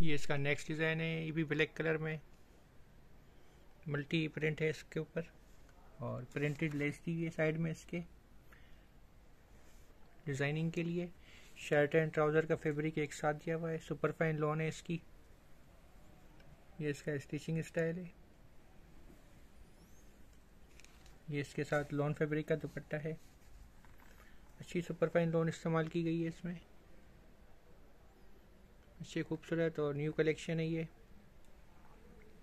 ये इसका next design है, ये भी ब्लैक कलर में मल्टी प्रिंट है इसके ऊपर और प्रिंटेड लेस दी है साइड में इसके डिज़ाइनिंग के लिए। शर्ट एंड ट्राउज़र का फैब्रिक एक साथ दिया हुआ है, सुपर फाइन लॉन है इसकी। ये इसका स्टिचिंग स्टाइल है। ये इसके साथ लॉन फैब्रिक का दुपट्टा है, अच्छी सुपर फाइन लॉन इस्तेमाल की गई है इसमें, अच्छी खूबसूरत और न्यू कलेक्शन है ये।